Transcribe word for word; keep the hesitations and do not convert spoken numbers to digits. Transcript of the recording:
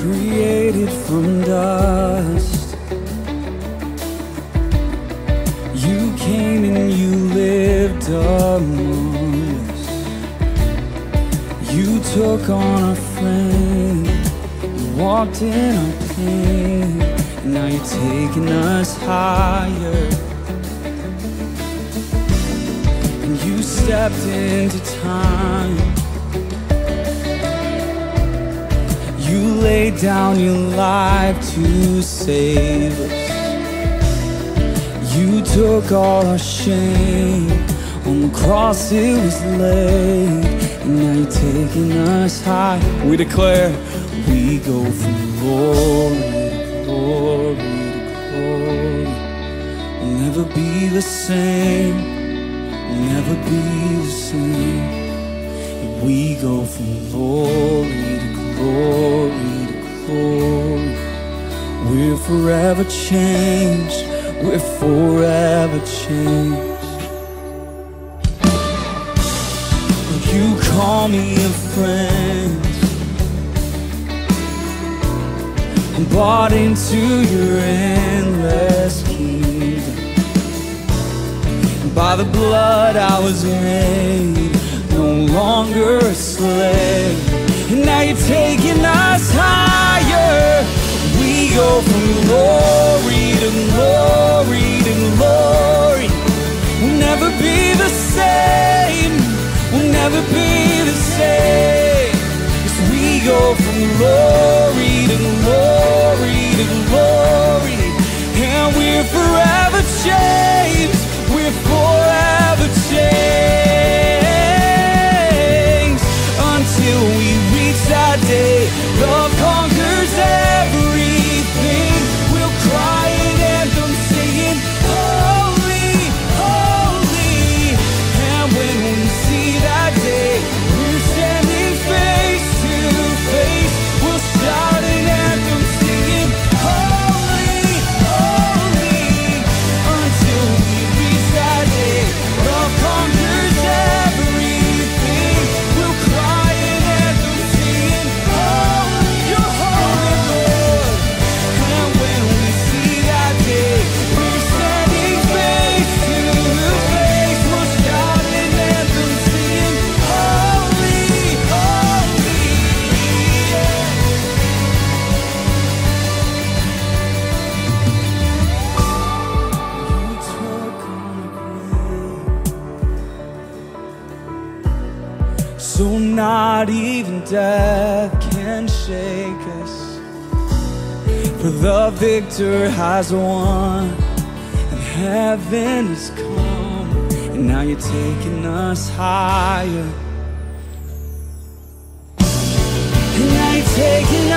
created from dust. You came and you lived among us. You took on our frame, you walked in our pain, and now you're taking us higher. And you stepped into time, you laid down your life to save us. You took all our shame, on the cross it was laid, and now you're taking us high. We declare, we go from glory to glory to glory. We'll never be the same, we'll never be the same. If we go from glory to glory, we're forever changed, we're forever changed. You call me a friend, I'm bought into your endless kingdom. By the blood I was made, no longer a slave, and now you're taking us higher. We go from glory to glory to glory. We'll never be the same, we'll never be the same. As we go from glory to glory to glory, and we're forever changed, we're forever changed. Until we reach that day, love conquers everything. So not even death can shake us, for the victor has won, and heaven has come, and now you're taking us higher, and now you're taking